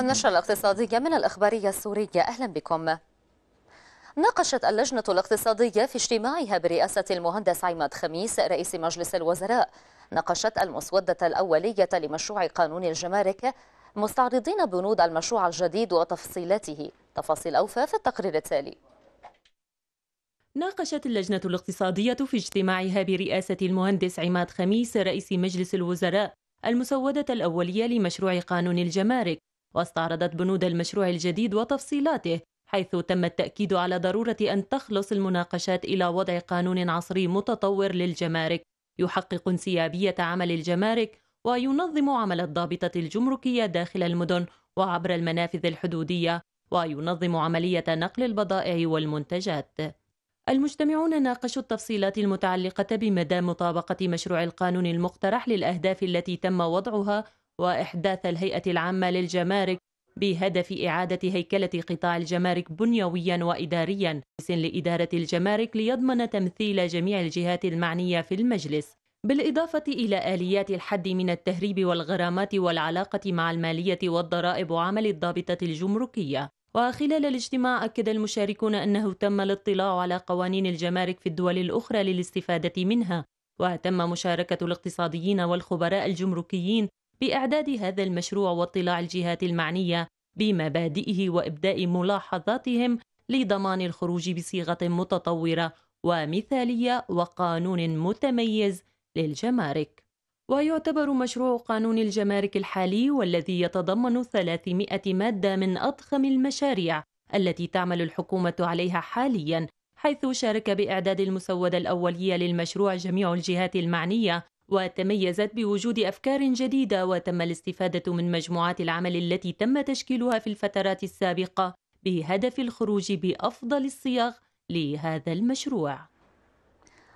النشرة الاقتصادية من الإخبارية السورية، أهلا بكم. ناقشت اللجنة الاقتصادية في اجتماعها برئاسة المهندس عماد خميس رئيس مجلس الوزراء، ناقشت المسودة الأولية لمشروع قانون الجمارك، مستعرضين بنود المشروع الجديد وتفصيلاته. تفاصيل أوفى في التقرير التالي. ناقشت اللجنة الاقتصادية في اجتماعها برئاسة المهندس عماد خميس رئيس مجلس الوزراء المسودة الأولية لمشروع قانون الجمارك، واستعرضت بنود المشروع الجديد وتفصيلاته، حيث تم التأكيد على ضرورة أن تخلص المناقشات إلى وضع قانون عصري متطور للجمارك يحقق انسيابية عمل الجمارك وينظم عمل الضابطة الجمركية داخل المدن وعبر المنافذ الحدودية، وينظم عملية نقل البضائع والمنتجات. المجتمعون ناقشوا التفصيلات المتعلقة بمدى مطابقة مشروع القانون المقترح للأهداف التي تم وضعها، وإحداث الهيئة العامة للجمارك بهدف إعادة هيكلة قطاع الجمارك بنيويا وإداريا لإدارة الجمارك ليضمن تمثيل جميع الجهات المعنية في المجلس، بالإضافة إلى آليات الحد من التهريب والغرامات والعلاقة مع المالية والضرائب وعمل الضابطة الجمركية. وخلال الاجتماع أكد المشاركون أنه تم الاطلاع على قوانين الجمارك في الدول الأخرى للاستفادة منها، وتم مشاركة الاقتصاديين والخبراء الجمركيين بإعداد هذا المشروع واطلاع الجهات المعنية بمبادئه وإبداء ملاحظاتهم لضمان الخروج بصيغة متطورة ومثالية وقانون متميز للجمارك. ويعتبر مشروع قانون الجمارك الحالي والذي يتضمن 300 مادة من أضخم المشاريع التي تعمل الحكومة عليها حاليا، حيث شارك بإعداد المسودة الأولية للمشروع جميع الجهات المعنية، وتميزت بوجود أفكار جديدة، وتم الاستفادة من مجموعات العمل التي تم تشكيلها في الفترات السابقة بهدف الخروج بأفضل الصيغ لهذا المشروع.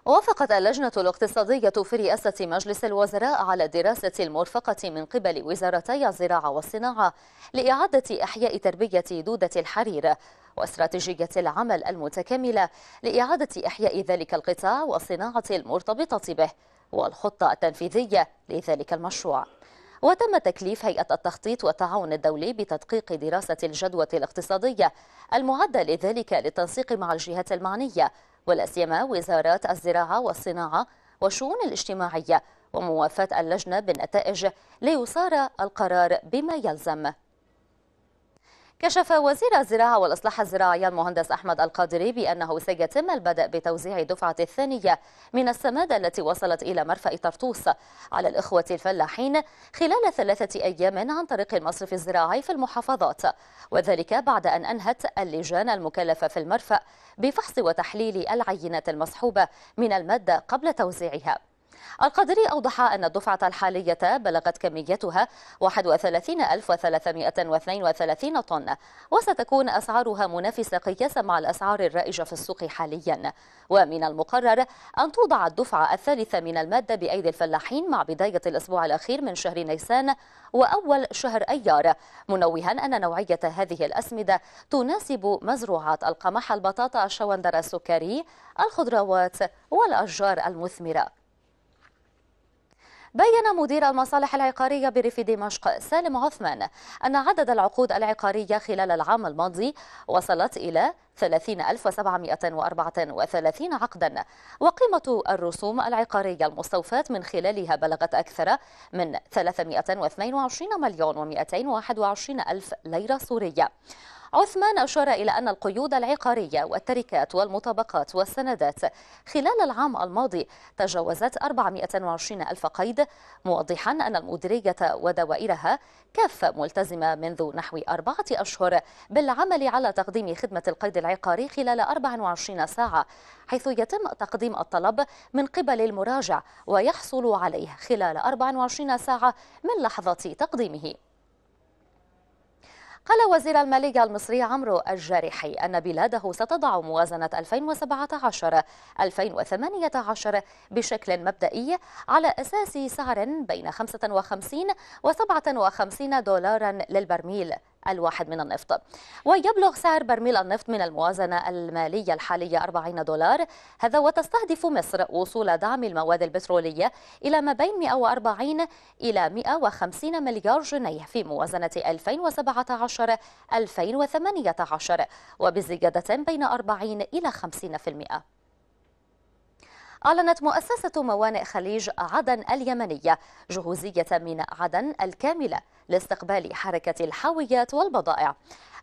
وافقت اللجنة الاقتصادية في رئاسة مجلس الوزراء على دراسة المرفقة من قبل وزارتي الزراعة والصناعة لإعادة إحياء تربية دودة الحرير، واستراتيجية العمل المتكاملة لإعادة إحياء ذلك القطاع والصناعة المرتبطة به، والخطة التنفيذية لذلك المشروع. وتم تكليف هيئة التخطيط والتعاون الدولي بتدقيق دراسة الجدوى الاقتصادية المعدة لذلك للتنسيق مع الجهات المعنية، ولا سيما وزارات الزراعة والصناعة والشؤون الاجتماعية، وموافاة اللجنة بالنتائج ليصار القرار بما يلزم. كشف وزير الزراعة والإصلاح الزراعي المهندس أحمد القادري بأنه سيتم البدء بتوزيع الدفعة الثانية من السمادة التي وصلت إلى مرفأ طرطوس على الإخوة الفلاحين خلال 3 أيام عن طريق المصرف الزراعي في المحافظات، وذلك بعد أن أنهت اللجان المكلفة في المرفأ بفحص وتحليل العينات المصحوبة من المادة قبل توزيعها. القادري أوضح أن الدفعة الحالية بلغت كميتها 31332 طن، وستكون أسعارها منافسة قياسا مع الأسعار الرائجة في السوق حاليا. ومن المقرر أن توضع الدفعة الثالثة من المادة بأيدي الفلاحين مع بداية الأسبوع الأخير من شهر نيسان وأول شهر أيار، منوها أن نوعية هذه الأسمدة تناسب مزروعات القمح، البطاطا، الشوندر، السكري، الخضروات والأشجار المثمرة. بيّن مدير المصالح العقارية بريف دمشق سالم عثمان أن عدد العقود العقارية خلال العام الماضي وصلت إلى 30734 عقدا، وقيمة الرسوم العقارية المستوفاة من خلالها بلغت أكثر من 322,221,000 ليرة سورية. عثمان أشار إلى أن القيود العقارية والتركات والمطابقات والسندات خلال العام الماضي تجاوزت 420,000 قيد، موضحا أن المديرية ودوائرها كافة ملتزمة منذ نحو 4 أشهر بالعمل على تقديم خدمة القيد العقاري خلال 24 ساعة، حيث يتم تقديم الطلب من قبل المراجع ويحصل عليه خلال 24 ساعة من لحظة تقديمه. قال وزير المالية المصري عمرو الجارحي أن بلاده ستضع موازنة 2017-2018 بشكل مبدئي على أساس سعر بين $55 و$57 للبرميل الواحد من النفط. ويبلغ سعر برميل النفط من الموازنة المالية الحالية 40 دولار، هذا وتستهدف مصر وصول دعم المواد البترولية إلى ما بين 140 إلى 150 مليار جنيه في موازنة 2017-2018 وبزيادة بين 40 إلى 50%. أعلنت مؤسسة موانئ خليج عدن اليمنية جهوزية ميناء عدن الكاملة لاستقبال حركة الحاويات والبضائع.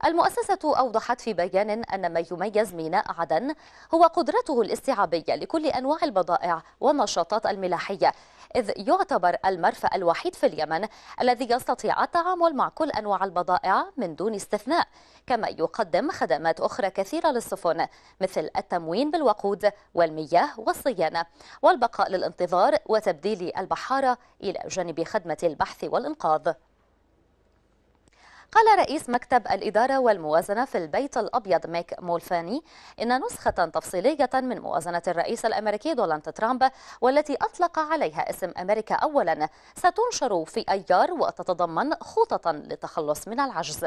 المؤسسة أوضحت في بيان أن ما يميز ميناء عدن هو قدرته الاستيعابية لكل أنواع البضائع والنشاطات الملاحية، إذ يعتبر المرفأ الوحيد في اليمن الذي يستطيع التعامل مع كل أنواع البضائع من دون استثناء، كما يقدم خدمات أخرى كثيرة للسفن مثل التموين بالوقود والمياه والصيانة والبقاء للانتظار وتبديل البحارة، إلى جانب خدمة البحث والإنقاذ. قال رئيس مكتب الإدارة والموازنة في البيت الأبيض مايك مولفاني إن نسخة تفصيلية من موازنة الرئيس الأمريكي دونالد ترامب، والتي أطلق عليها اسم أمريكا أولا، ستنشر في أيار وتتضمن خططا للتخلص من العجز.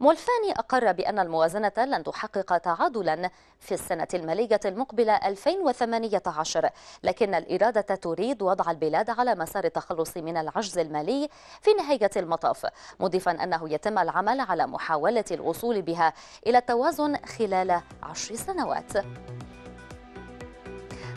مولفاني أقر بأن الموازنة لن تحقق تعادلا في السنة المالية المقبلة 2018، لكن الإرادة تريد وضع البلاد على مسار التخلص من العجز المالي في نهاية المطاف، مضيفا أنه يتم العمل على محاولة الوصول بها إلى التوازن خلال 10 سنوات.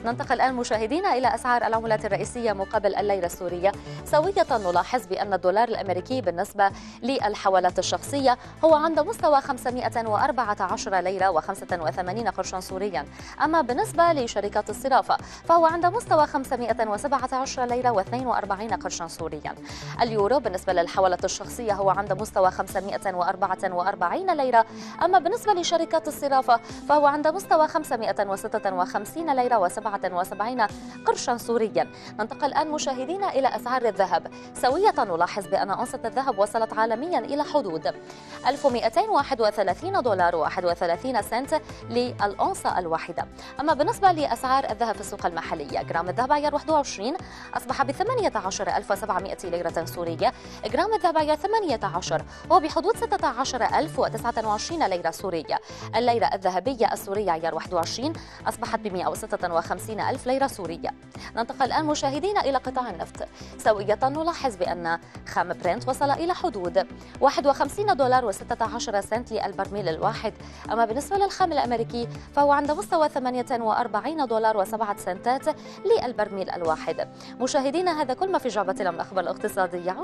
ننتقل الآن مشاهدينا إلى أسعار العملات الرئيسية مقابل الليرة السورية. سوية نلاحظ بأن الدولار الأمريكي بالنسبة للحوالات الشخصية هو عند مستوى 514 ليرة و85 قرشا سوريا، أما بالنسبة لشركات الصرافة فهو عند مستوى 517 ليرة و42 قرشا سوريا. اليورو بالنسبة للحوالات الشخصية هو عند مستوى 544 ليرة، أما بالنسبة لشركات الصرافة فهو عند مستوى 556 ليرة و7 70 قرشا سوريا. ننتقل الآن مشاهدينا إلى أسعار الذهب. سوية نلاحظ بأن أونصة الذهب وصلت عالميا إلى حدود 1231 دولار و31 سنت للأونصة الواحدة. أما بالنسبة لأسعار الذهب في السوق المحلية، جرام الذهب عيار 21 أصبح ب 18700 ليرة سورية، جرام الذهب عيار 18 هو بحدود 16029 ليرة سورية، الليرة الذهبية السورية عيار 21 أصبحت ب 156 ألف ليرة سورية. ننتقل الآن مشاهدينا إلى قطاع النفط. سوية نلاحظ بأن خام برنت وصل إلى حدود 51 دولار و16 سنت للبرميل الواحد، أما بالنسبة للخام الأمريكي فهو عند مستوى 48 دولار و7 سنتات للبرميل الواحد. مشاهدينا هذا كل ما في جعبتنا من الأخبار الاقتصادية.